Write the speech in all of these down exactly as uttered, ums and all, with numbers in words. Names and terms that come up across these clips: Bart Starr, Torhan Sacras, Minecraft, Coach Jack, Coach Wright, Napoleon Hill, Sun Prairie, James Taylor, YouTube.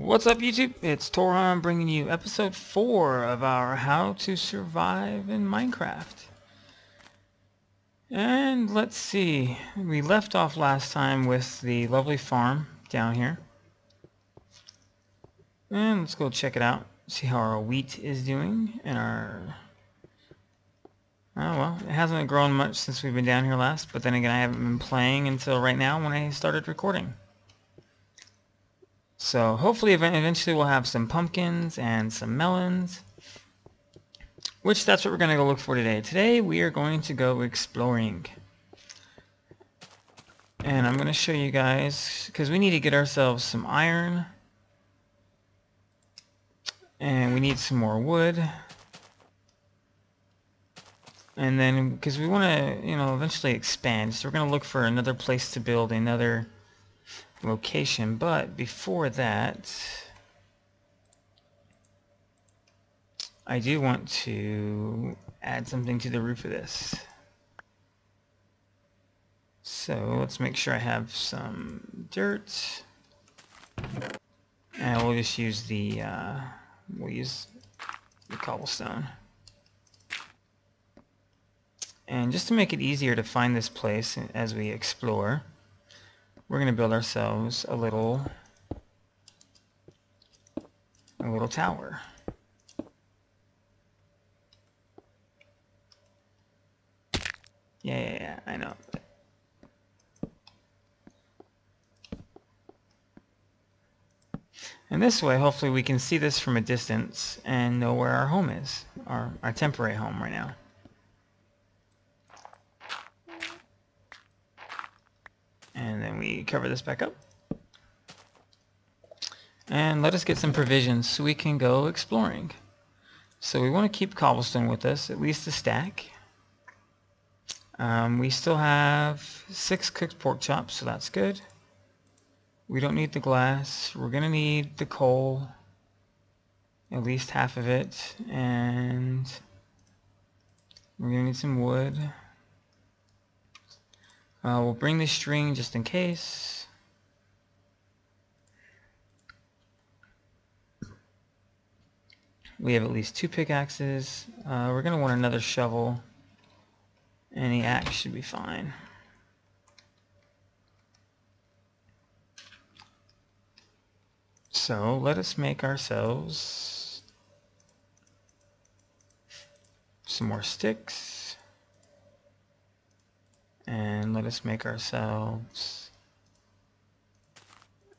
What's up, YouTube? It's Torhan bringing you episode four of our How to Survive in Minecraft. And let's see, we left off last time with the lovely farm down here. And let's go check it out, see how our wheat is doing, and our... Oh well, it hasn't grown much since we've been down here last, but then again I haven't been playing until right now when I started recording. So hopefully eventually we'll have some pumpkins and some melons, which that's what we're going to go look for today. Today we are going to go exploring. And I'm going to show you guys, because we need to get ourselves some iron. And we need some more wood. And then, because we want to, you know, eventually expand, so we're going to look for another place to build another location. But before that, I do want to add something to the roof of this. So let's make sure I have some dirt, and we'll just use the uh, we'll use the cobblestone. And just to make it easier to find this place as we explore, we're going to build ourselves a little, a little tower. Yeah, yeah, yeah, I know. And this way, hopefully we can see this from a distance and know where our home is, our, our temporary home right now. And then we cover this back up. And let us get some provisions so we can go exploring. So we want to keep cobblestone with us, at least a stack. Um, we still have six cooked pork chops, so that's good. We don't need the glass. We're going to need the coal, at least half of it. And we're going to need some wood. Uh, we'll bring the string just in case. We have at least two pickaxes. Uh, we're going to want another shovel. Any axe should be fine. So let us make ourselves some more sticks. And let us make ourselves,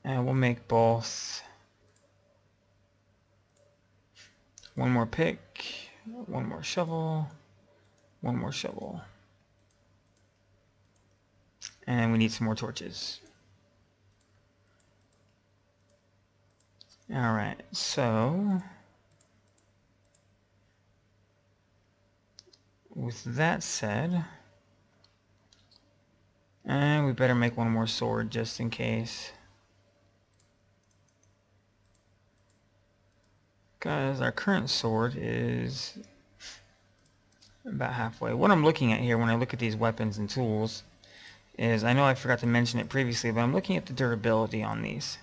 and we'll make both one more pick, one more shovel, one more shovel, and we need some more torches. All right, so with that said, and we better make one more sword just in case, because our current sword is about halfway. What I'm looking at here when I look at these weapons and tools is, I know I forgot to mention it previously, but I'm looking at the durability on these.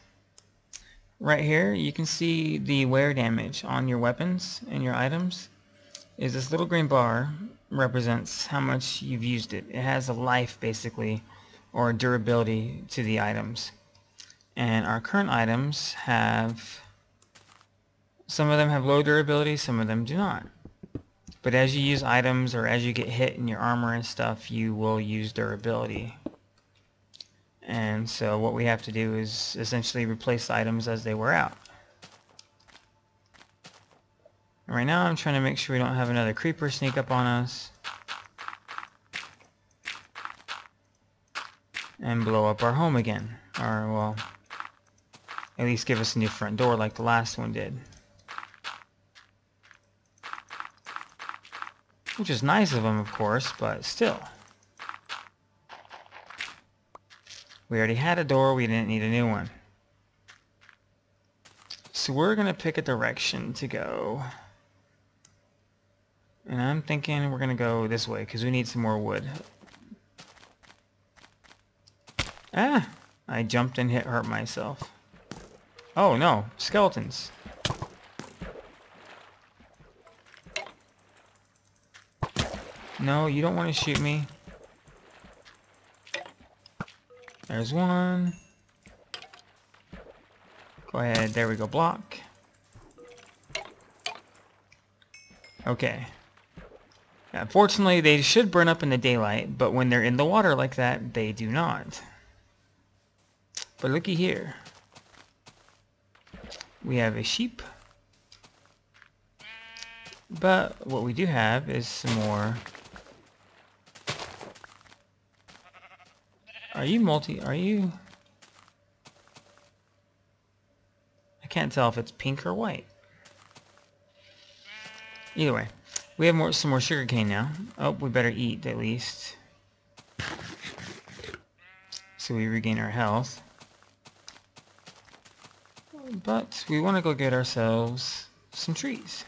Right here you can see the wear damage on your weapons and your items. Is this little green bar represents how much you've used it. It has a life, basically, or a durability to the items. And our current items have, some of them have low durability, some of them do not. But as you use items, or as you get hit in your armor and stuff, you will use durability. And so what we have to do is essentially replace items as they wear out. Right now I'm trying to make sure we don't have another creeper sneak up on us and blow up our home again. Or, well, at least give us a new front door like the last one did. Which is nice of them, of course, but still. We already had a door, we didn't need a new one. So we're going to pick a direction to go. And I'm thinking we're going to go this way because we need some more wood. Ah! I jumped and hit hurt myself. Oh no, skeletons. No, you don't want to shoot me. There's one. Go ahead, there we go, block. Okay. Fortunately, they should burn up in the daylight, but when they're in the water like that, they do not. But looky here. We have a sheep. But what we do have is some more... Are you multi... Are you... I can't tell if it's pink or white. Either way. We have more, some more sugarcane now. Oh, we better eat at least. So we regain our health. But we want to go get ourselves some trees.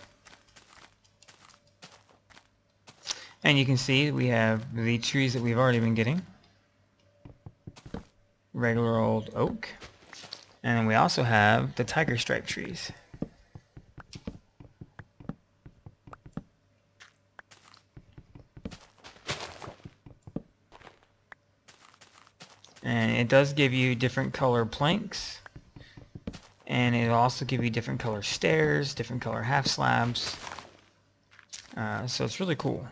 And you can see we have the trees that we've already been getting. Regular old oak. And we also have the tiger stripe trees. And it does give you different color planks, and it'll also give you different color stairs, different color half slabs, uh, so it's really cool.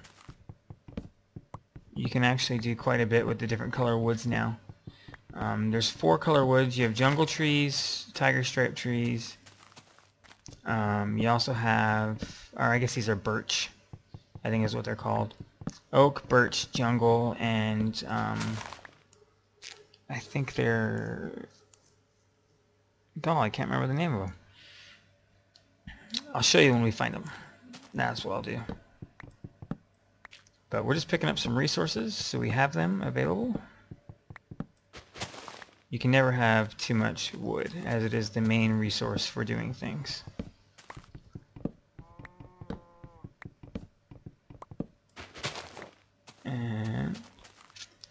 You can actually do quite a bit with the different color woods now. Um, there's four color woods. You have jungle trees, tiger stripe trees, um, you also have, or I guess these are birch, I think is what they're called. Oak, birch, jungle, and um, I think they're... Oh, I can't remember the name of them. I'll show you when we find them. That's what I'll do. But we're just picking up some resources, so we have them available. You can never have too much wood, as it is the main resource for doing things.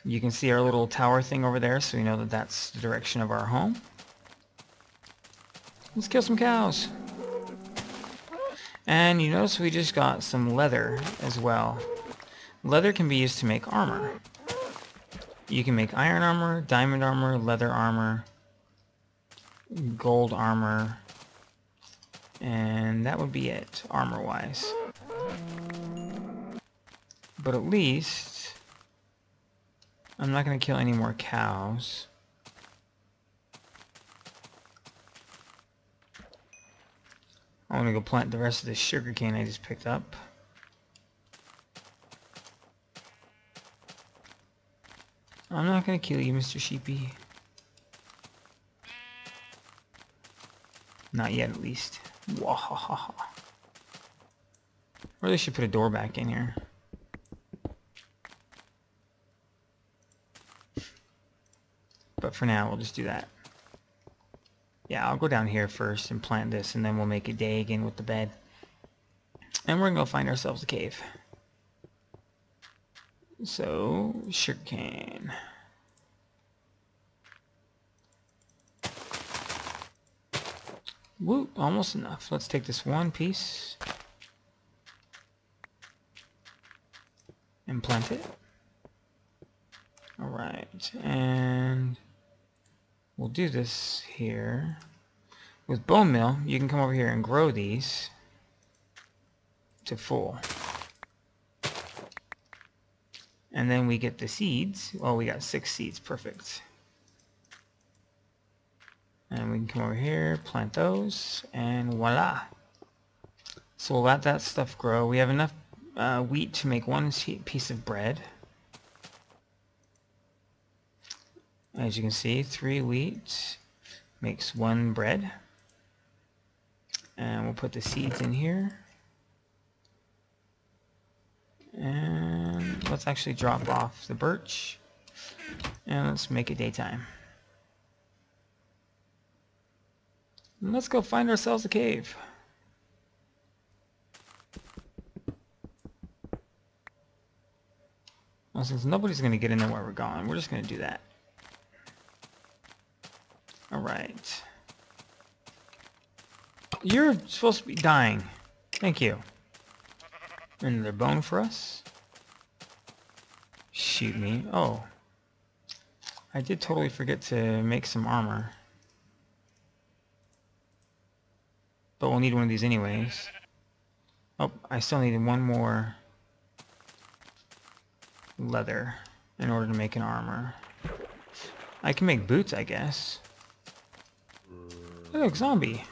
You can see our little tower thing over there, so we know that that's the direction of our home. Let's kill some cows. And you notice we just got some leather as well. Leather can be used to make armor. You can make iron armor, diamond armor, leather armor, gold armor, and that would be it, armor-wise. But at least... I'm not going to kill any more cows. I'm going to go plant the rest of the sugarcane I just picked up. I'm not going to kill you, Mister Sheepy. Not yet, at least. Wahahaha. Really should put a door back in here. But for now, we'll just do that. Yeah, I'll go down here first and plant this, and then we'll make a day again with the bed. And we're going to go find ourselves a cave. So, sugarcane. Woo, almost enough. Let's take this one piece. And plant it. Alright, and... We'll do this here. With bone meal, you can come over here and grow these to full. And then we get the seeds. Oh, we got six seeds. Perfect. And we can come over here, plant those, and voila. So we'll let that stuff grow. We have enough uh, wheat to make one piece of bread. As you can see, three wheat makes one bread. And we'll put the seeds in here. And let's actually drop off the birch. And let's make it daytime. And let's go find ourselves a cave. Well, since nobody's going to get in there while we're gone, we're just going to do that. Alright. You're supposed to be dying. Thank you. Another bone for us. Shoot me. Oh. I did totally forget to make some armor. But we'll need one of these anyways. Oh, I still need one more leather in order to make an armor. I can make boots, I guess. Look, zombie.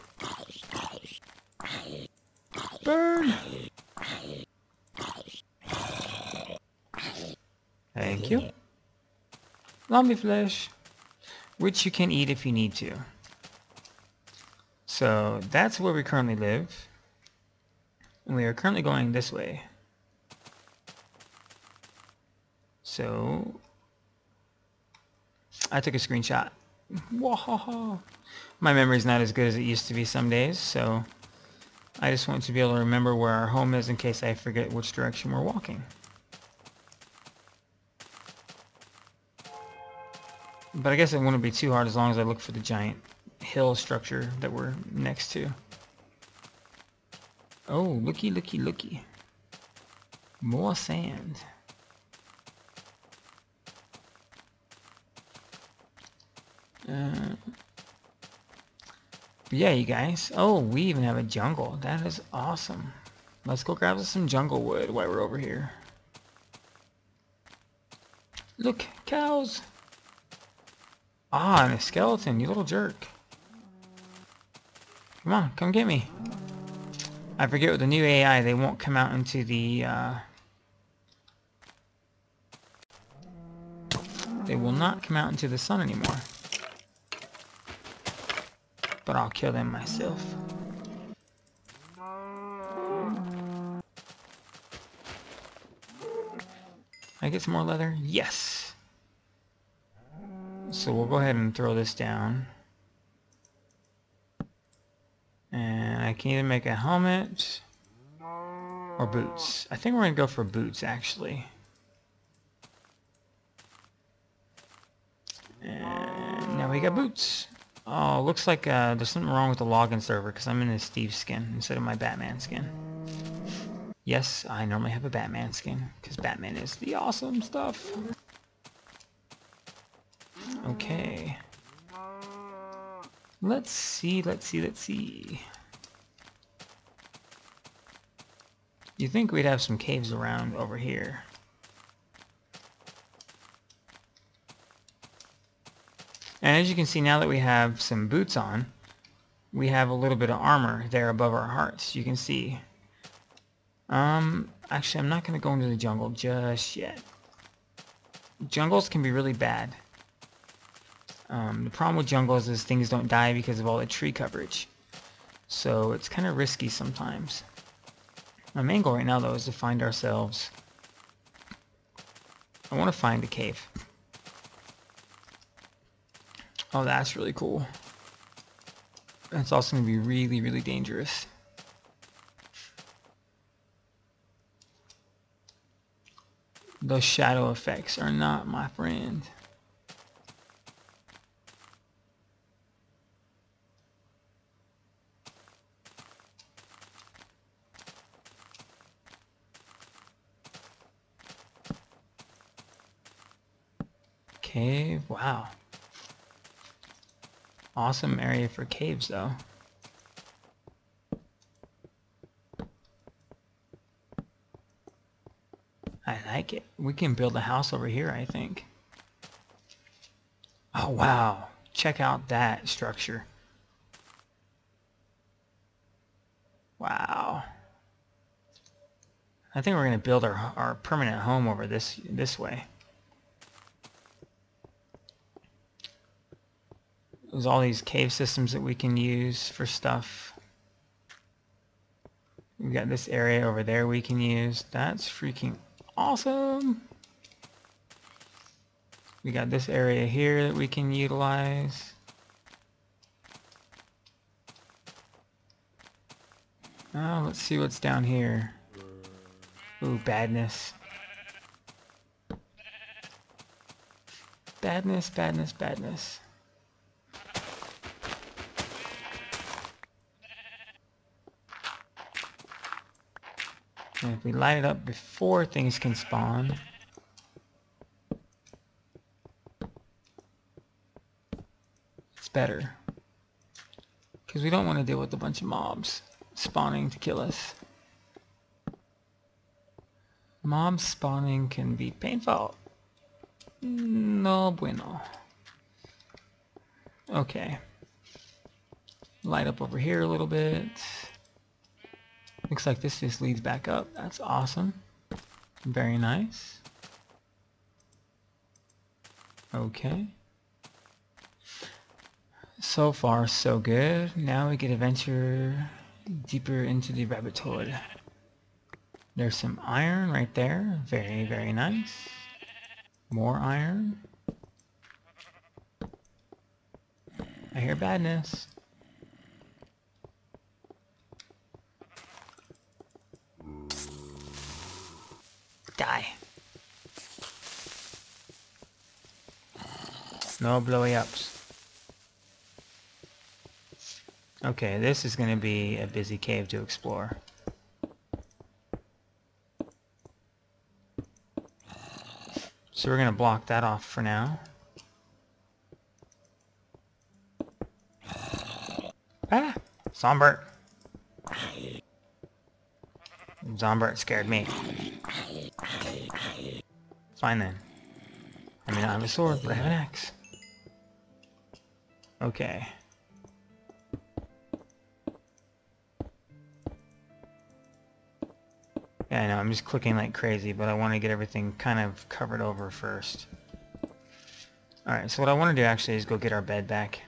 Burn! Thank you. Zombie flesh, which you can eat if you need to. So that's where we currently live. We are currently going this way. So I took a screenshot. Whoa. My memory's not as good as it used to be some days, so I just want to be able to remember where our home is in case I forget which direction we're walking. But I guess it wouldn't be too hard as long as I look for the giant hill structure that we're next to. Oh, looky, looky, looky. More sand. Uh, yeah, you guys. Oh, we even have a jungle. That is awesome. Let's go grab us some jungle wood while we're over here. Look, cows. Ah, and a skeleton, you little jerk. Come on, come get me. I forget with the new A I, they won't come out into the, uh... they will not come out into the sun anymore. But I'll kill them myself. I get some more leather? Yes! So we'll go ahead and throw this down. And I can either make a helmet or boots. I think we're going to go for boots, actually. And now we got boots. Oh, looks like uh, there's something wrong with the login server because I'm in a Steve skin instead of my Batman skin. Yes, I normally have a Batman skin because Batman is the awesome stuff. Okay. Let's see, let's see, let's see. You'd think we'd have some caves around over here. And as you can see, now that we have some boots on, we have a little bit of armor there above our hearts. You can see. Um, actually, I'm not going to go into the jungle just yet. Jungles can be really bad. Um, the problem with jungles is things don't die because of all the tree coverage. So it's kind of risky sometimes. My main goal right now though is to find ourselves. I want to find a cave. Oh, that's really cool. That's also going to be really, really dangerous. Those shadow effects are not my friend. Cave, wow. Awesome area for caves though. I like it. We can build a house over here, I think. Oh wow, check out that structure. Wow. I think we're gonna build our, our permanent home over this this way. There's all these cave systems that we can use for stuff. We got this area over there we can use. That's freaking awesome. We got this area here that we can utilize. Oh, let's see what's down here. Ooh, badness. Badness, badness, badness. And if we light it up before things can spawn, it's better. Because we don't want to deal with a bunch of mobs spawning to kill us. Mob spawning can be painful. No bueno. Okay. Light up over here a little bit. Looks like this just leads back up. That's awesome. Very nice. Okay. So far, so good. Now we get to venture deeper into the rabbit hole. There's some iron right there. Very, very nice. More iron. I hear badness. Die. No blowy ups. Okay, this is gonna be a busy cave to explore. So we're gonna block that off for now. Ah! Zombert! Zombert scared me. Fine then. I mean, I have a sword, but I have an axe. Okay. Yeah, I know, I'm just clicking like crazy, but I want to get everything kind of covered over first. Alright, so what I want to do actually is go get our bed back.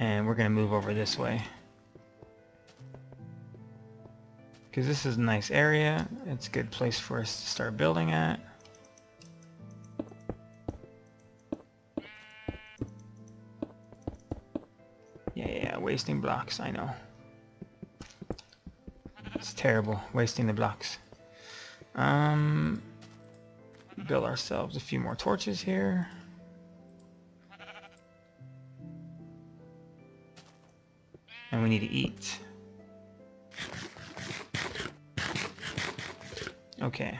And we're going to move over this way. Because this is a nice area, it's a good place for us to start building at. Yeah, yeah, wasting blocks, I know. It's terrible, wasting the blocks. Um, build ourselves a few more torches here. And we need to eat. Okay.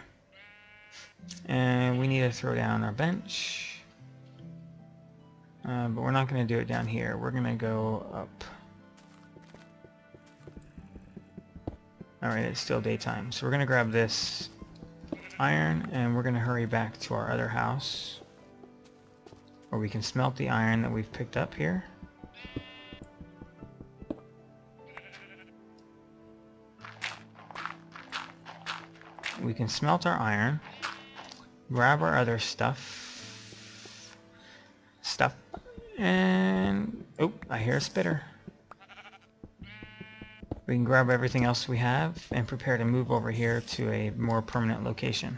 And we need to throw down our bench. Uh, but we're not going to do it down here. We're going to go up. Alright, it's still daytime, so we're gonna grab this iron and we're gonna hurry back to our other house where we can smelt the iron that we've picked up here. We can smelt our iron, grab our other stuff, stuff, and... oh, I hear a spitter. We can grab everything else we have and prepare to move over here to a more permanent location.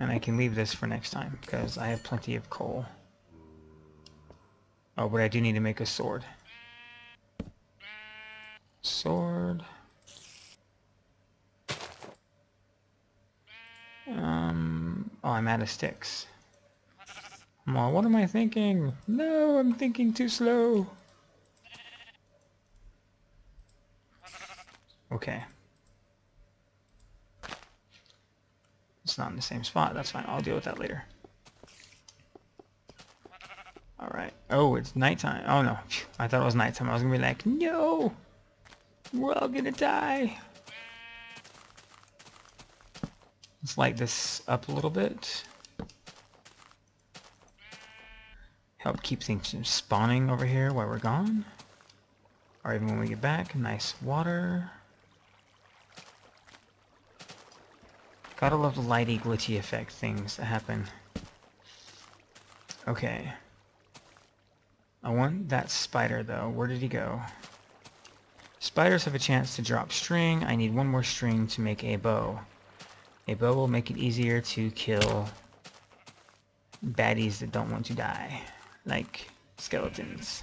And I can leave this for next time because I have plenty of coal. Oh, but I do need to make a sword. Sword. Um. Oh, I'm out of sticks. Come on, what am I thinking? No, I'm thinking too slow. Okay. It's not in the same spot. That's fine. I'll deal with that later. Alright. Oh, it's nighttime. Oh, no. I thought it was nighttime. I was going to be like, no! We're all going to die! Let's light this up a little bit. Help keep things from spawning over here while we're gone. Or even when we get back. Nice water. Gotta love the lighty, glitchy effect things that happen. Okay. I want that spider, though. Where did he go? Spiders have a chance to drop string. I need one more string to make a bow. A bow will make it easier to kill baddies that don't want to die. Like skeletons.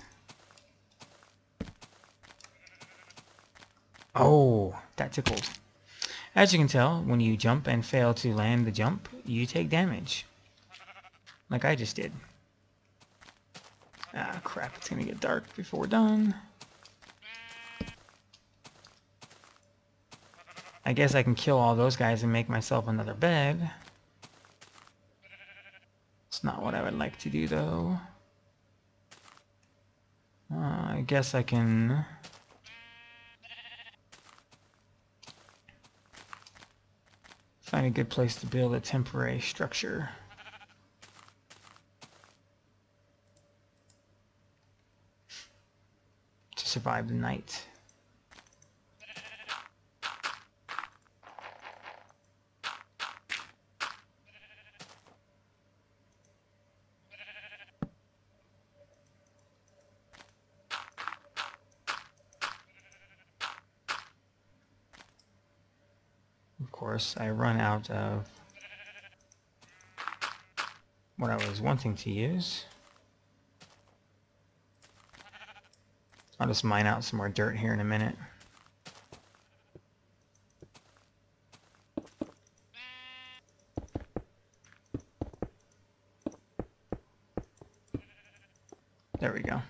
Oh, that tickled. As you can tell, when you jump and fail to land the jump, you take damage. Like I just did. Ah, crap, it's gonna get dark before we're done. I guess I can kill all those guys and make myself another bed. It's not what I would like to do, though. Uh, I guess I can... find a good place to build a temporary structure. To survive the night. I run out of what I was wanting to use. I'll just mine out some more dirt here in a minute. There we go.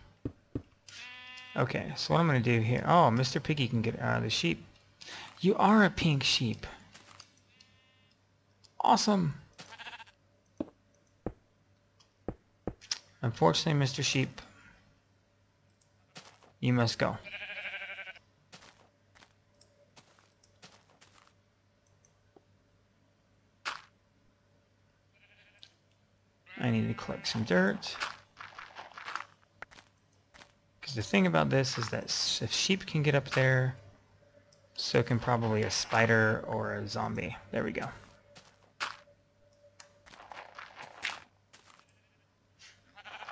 Okay, so what I'm going to do here... Oh, Mister Piggy can get out of the sheep. You are a pink sheep. Awesome. Unfortunately, Mister Sheep, you must go. I need to collect some dirt. Because the thing about this is that if sheep can get up there, so can probably a spider or a zombie. There we go.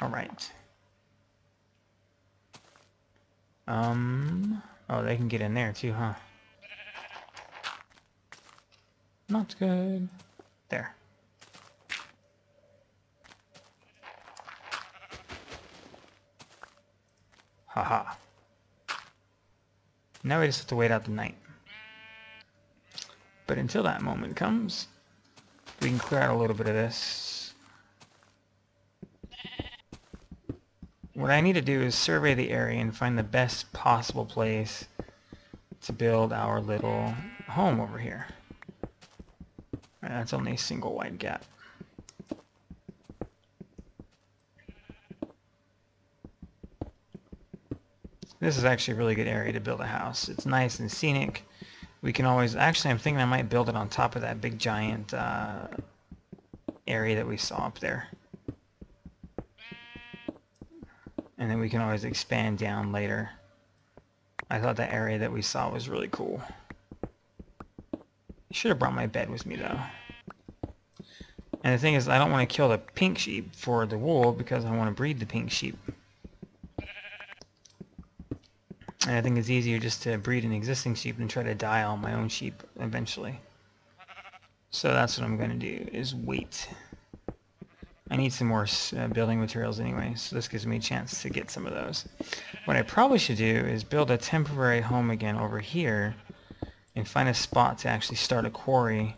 All right. Um. Oh, they can get in there too, huh? Not good. There. Haha. Now we just have to wait out the night. But until that moment comes, we can clear out a little bit of this. What I need to do is survey the area and find the best possible place to build our little home over here. Right, that's only a single wide gap. This is actually a really good area to build a house. It's nice and scenic. We can always... Actually, I'm thinking I might build it on top of that big giant uh, area that we saw up there. And then we can always expand down later. I thought that area that we saw was really cool. I should have brought my bed with me, though. And the thing is, I don't want to kill the pink sheep for the wool because I want to breed the pink sheep. And I think it's easier just to breed an existing sheep than try to die on my own sheep eventually. So that's what I'm going to do, is wait. I need some more uh, building materials anyway, so this gives me a chance to get some of those. What I probably should do is build a temporary home again over here and find a spot to actually start a quarry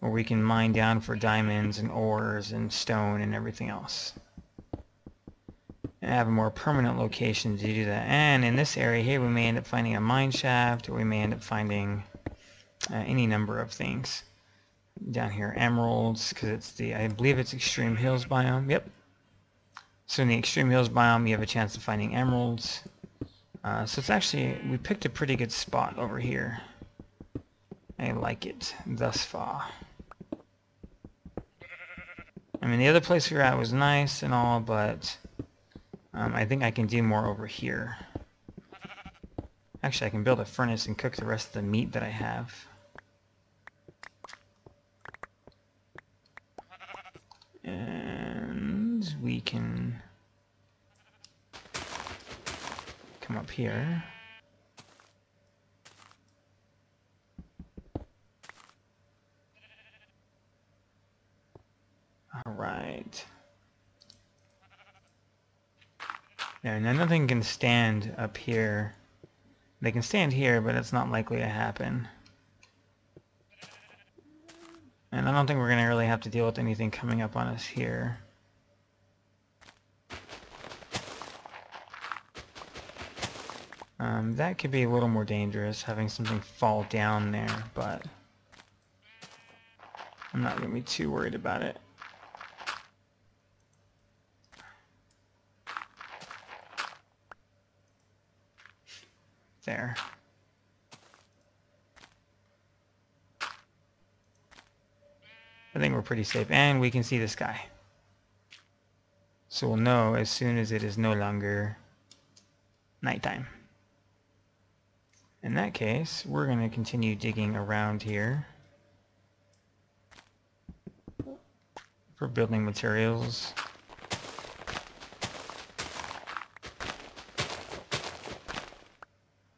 where we can mine down for diamonds and ores and stone and everything else. And have a more permanent location to do that. And in this area here we may end up finding a mine shaft, or we may end up finding uh, any number of things. Down here, emeralds, because it's the, I believe it's extreme hills biome. Yep. So in the extreme hills biome, you have a chance of finding emeralds. Uh, so it's actually, we picked a pretty good spot over here. I like it thus far. I mean, the other place we were at was nice and all, but um, I think I can do more over here. Actually, I can build a furnace and cook the rest of the meat that I have. And we can come up here. All right. Now, nothing can stand up here. They can stand here, but it's not likely to happen. And I don't think we're going to really have to deal with anything coming up on us here. Um, that could be a little more dangerous, having something fall down there, but I'm not going to be too worried about it. There. I think we're pretty safe, and we can see the sky. So we'll know as soon as it is no longer nighttime. In that case, we're going to continue digging around here for building materials.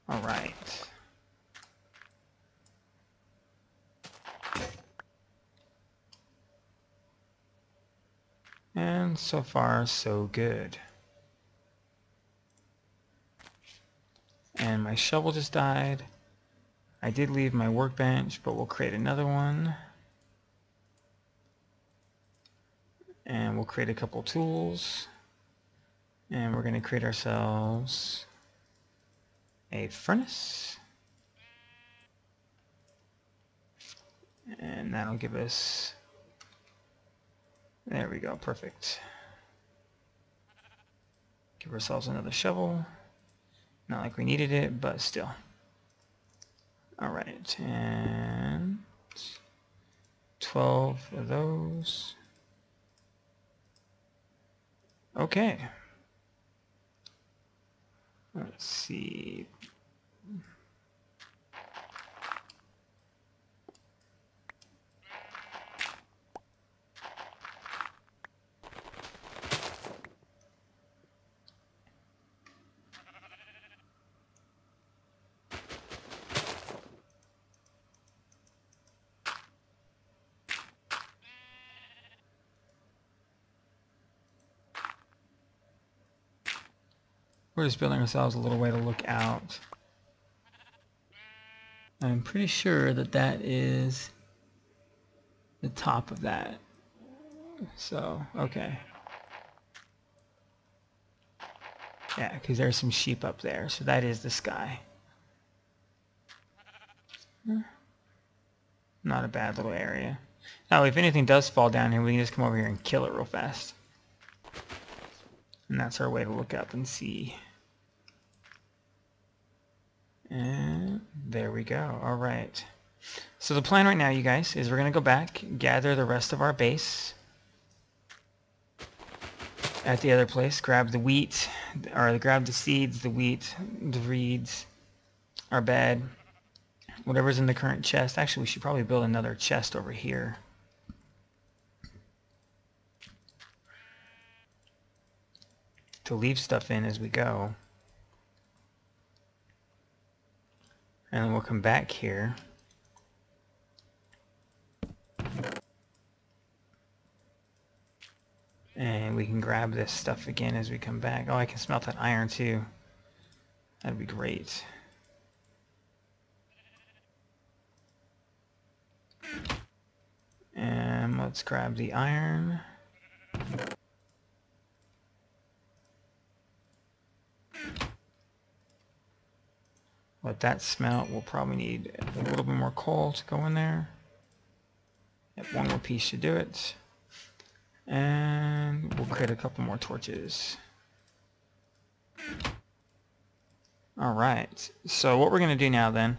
All right. And so far, so good. And my shovel just died. I did leave my workbench, but we'll create another one. And we'll create a couple tools. And we're going to create ourselves a furnace. And that'll give us... There we go, perfect. Give ourselves another shovel. Not like we needed it, but still. Alright, and twelve of those. Okay. Let's see. We're just building ourselves a little way to look out. I'm pretty sure that that is the top of that. So, okay. Yeah, because there's some sheep up there, so that is the sky. Not a bad little area. Now, if anything does fall down here, we can just come over here and kill it real fast. And that's our way to look up and see. And there we go. All right. So the plan right now, you guys, is we're going to go back, gather the rest of our base at the other place, grab the wheat, or grab the seeds, the wheat, the reeds, our bed, whatever's in the current chest. Actually, we should probably build another chest over here. To leave stuff in as we go. And then we'll come back here. And we can grab this stuff again as we come back. Oh, I can smelt that iron too. That'd be great. And let's grab the iron. Let that smelt. We'll probably need a little bit more coal to go in there. Yep, one more piece should do it. And we'll create a couple more torches. Alright, so what we're going to do now then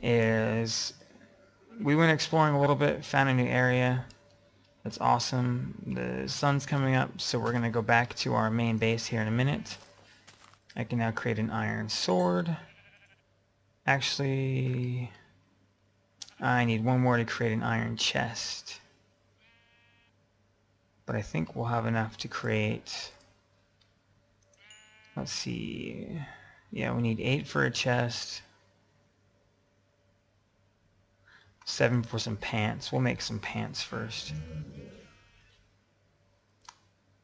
is we went exploring a little bit, found a new area. That's awesome. The sun's coming up, so we're going to go back to our main base here in a minute. I can now create an iron sword. Actually, I need one more to create an iron chest. But I think we'll have enough to create... Let's see... Yeah, we need eight for a chest. Seven for some pants. We'll make some pants first.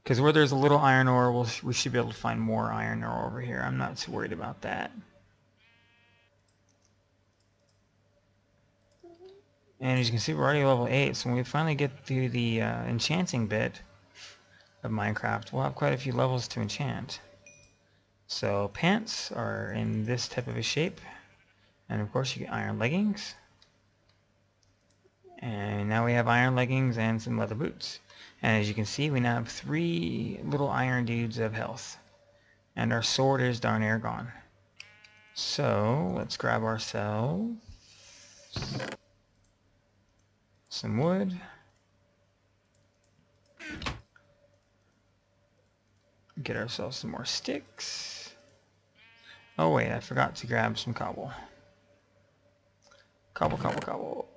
Because where there's a little iron ore, we'll, we should be able to find more iron ore over here. I'm not too worried about that. And as you can see, we're already level eight, so when we finally get to the uh, enchanting bit of Minecraft, we'll have quite a few levels to enchant. So pants are in this type of a shape, and of course you get iron leggings. And now we have iron leggings and some leather boots. And as you can see, we now have three little iron dudes of health. And our sword is darn near gone. So let's grab ourselves some wood. Get ourselves some more sticks. Oh wait, I forgot to grab some cobble. Cobble, cobble, cobble.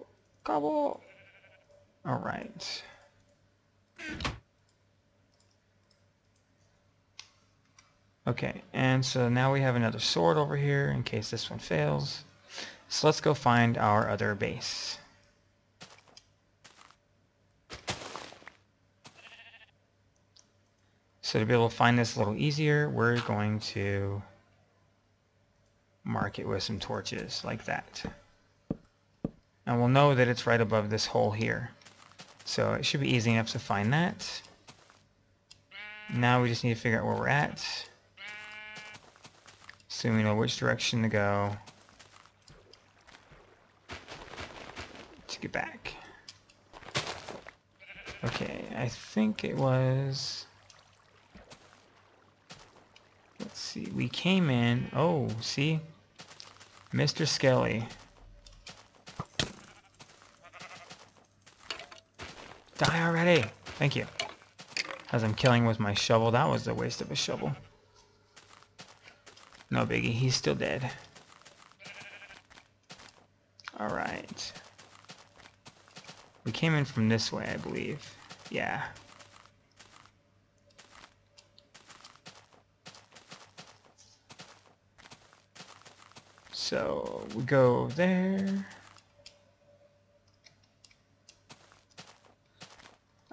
Cobble! Alright. Okay, and so now we have another sword over here in case this one fails. So let's go find our other base. So to be able to find this a little easier, we're going to mark it with some torches like that. And we'll know that it's right above this hole here. So it should be easy enough to find that. Now we just need to figure out where we're at, so we know which direction to go to get back. Okay, I think it was... Let's see, we came in... Oh, see? Mister Skelly. Die already! Thank you. As I'm killing with my shovel, that was a waste of a shovel. No biggie, he's still dead. Alright. We came in from this way, I believe. Yeah. So, we go there.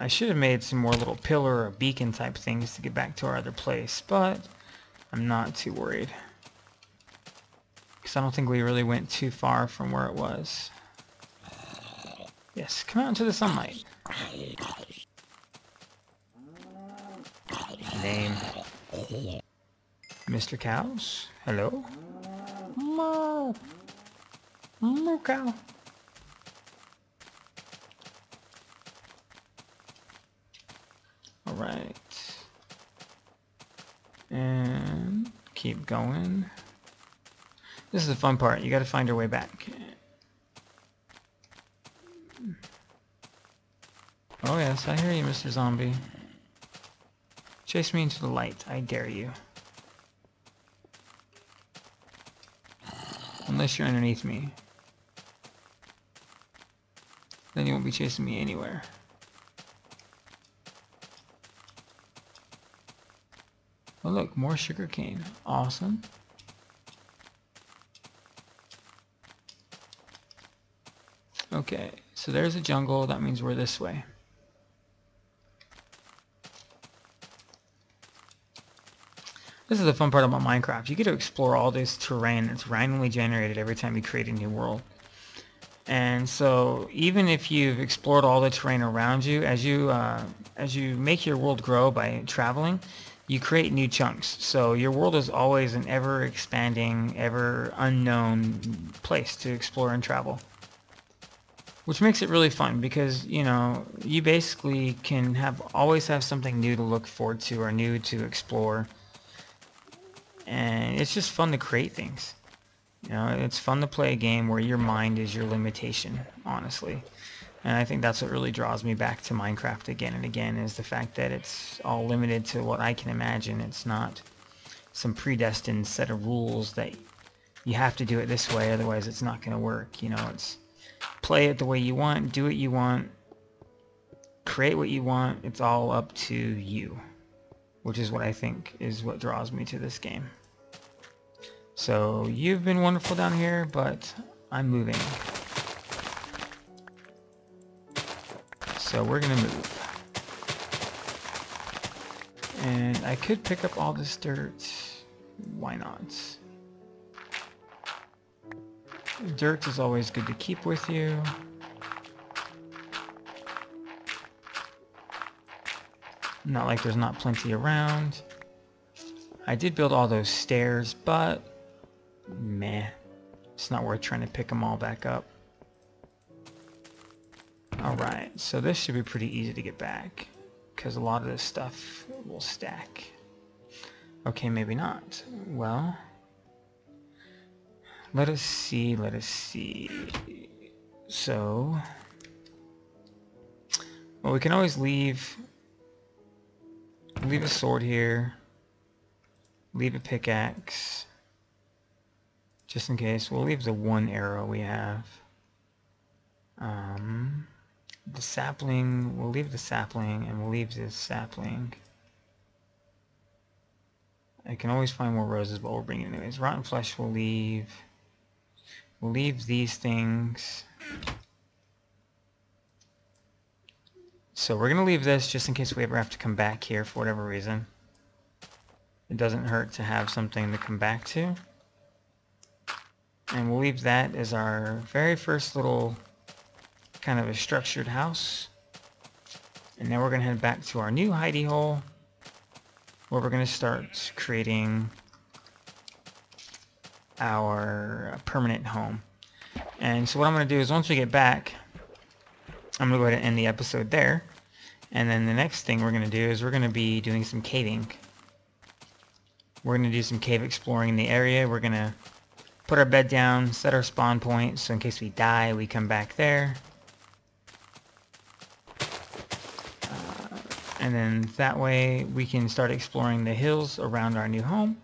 I should have made some more little pillar or beacon type things to get back to our other place, but I'm not too worried. Because I don't think we really went too far from where it was. Yes, come out into the sunlight. Name. Mister Cows? Hello? Moo! Moo cow! Right, and keep going. This is the fun part. You got to find your way back. Oh yes, I hear you, Mister Zombie. Chase me into the light. I dare you. Unless you're underneath me, then you won't be chasing me anywhere. Oh look, more sugar cane. Awesome. Okay, so there's a jungle. That means we're this way. This is the fun part about Minecraft. You get to explore all this terrain that's randomly generated every time you create a new world. And so even if you've explored all the terrain around you, as you, uh, as you make your world grow by traveling, you create new chunks, so your world is always an ever-expanding, ever-unknown place to explore and travel. Which makes it really fun because, you know, you basically can have always have something new to look forward to or new to explore. And it's just fun to create things. You know, it's fun to play a game where your mind is your limitation, honestly. And I think that's what really draws me back to Minecraft again and again, is the fact that it's all limited to what I can imagine. It's not some predestined set of rules that you have to do it this way, otherwise it's not going to work. You know, it's play it the way you want, do what you want, create what you want. It's all up to you, which is what I think is what draws me to this game. So you've been wonderful down here, but I'm moving. So we're gonna move. And I could pick up all this dirt. Why not? Dirt is always good to keep with you. Not like there's not plenty around. I did build all those stairs, but meh. It's not worth trying to pick them all back up. Alright, so this should be pretty easy to get back, because a lot of this stuff will stack. Okay, maybe not. Well, let us see, let us see. So, well, we can always leave, leave a sword here, leave a pickaxe, just in case. We'll leave the one arrow we have. Um, the sapling, we'll leave the sapling, and we'll leave this sapling. I can always find more roses, but we'll bring it anyways. Rotten flesh we'll leave. We'll leave these things. So we're going to leave this just in case we ever have to come back here for whatever reason. It doesn't hurt to have something to come back to. And we'll leave that as our very first little kind of a structured house. And now we're going to head back to our new hidey hole, where we're going to start creating our permanent home. And so what I'm going to do is once we get back, I'm going to go ahead and end the episode there. And then the next thing we're going to do is we're going to be doing some caving. We're going to do some cave exploring in the area. We're going to put our bed down, set our spawn point, so in case we die, we come back there. Uh, and then that way we can start exploring the hills around our new home.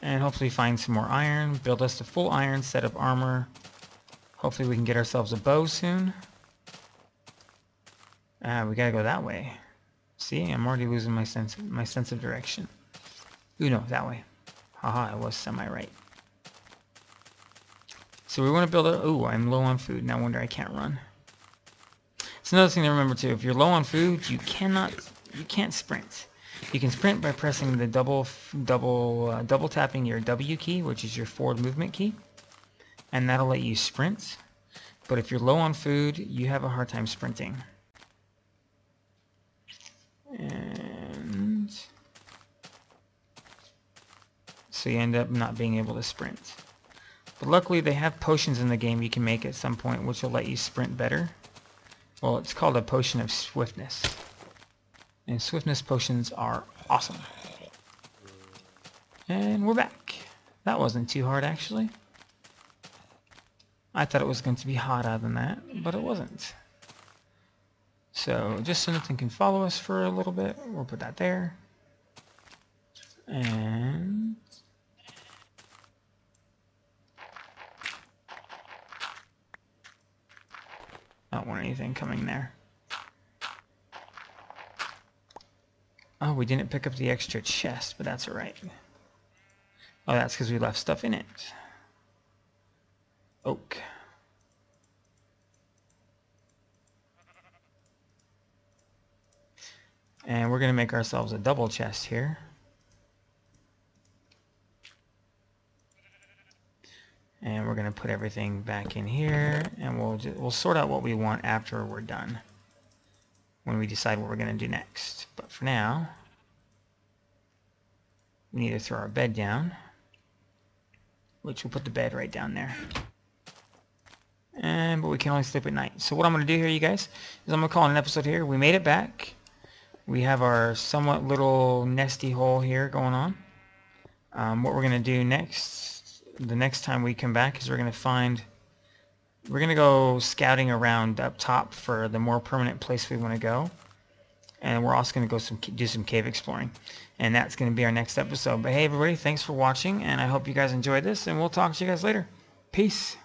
And hopefully find some more iron, build us a full iron set of armor. Hopefully we can get ourselves a bow soon. Uh, we gotta go that way. See, I'm already losing my sense, my sense of direction. Ooh, no, that way. Haha, I was semi-right. So we want to build a... Ooh, I'm low on food. No wonder I can't run. It's another thing to remember too. If you're low on food, you cannot... You can't sprint. You can sprint by pressing the double, double, uh, double tapping your W key, which is your forward movement key, and that'll let you sprint. But if you're low on food, you have a hard time sprinting. And so you end up not being able to sprint. But luckily they have potions in the game you can make at some point, which will let you sprint better. Well, it's called a potion of swiftness. And swiftness potions are awesome. And we're back. That wasn't too hard, actually. I thought it was going to be harder than that, but it wasn't. So just so nothing can follow us for a little bit, we'll put that there. And I don't want anything coming there. Oh, we didn't pick up the extra chest, but that's alright. Oh, that's because we left stuff in it. Oak. And we're going to make ourselves a double chest here. And we're going to put everything back in here, and we'll, just, we'll sort out what we want after we're done, when we decide what we're going to do next. But for now, we need to throw our bed down, which we'll put the bed right down there. And but we can only sleep at night. So what I'm going to do here, you guys, is I'm going to call it an episode here. We made it back. We have our somewhat little nesty hole here going on. Um, what we're going to do next, the next time we come back, is we're going to find... We're going to go scouting around up top for the more permanent place we want to go. And we're also going to go some, do some cave exploring. And that's going to be our next episode. But hey, everybody, thanks for watching. And I hope you guys enjoyed this. And we'll talk to you guys later. Peace.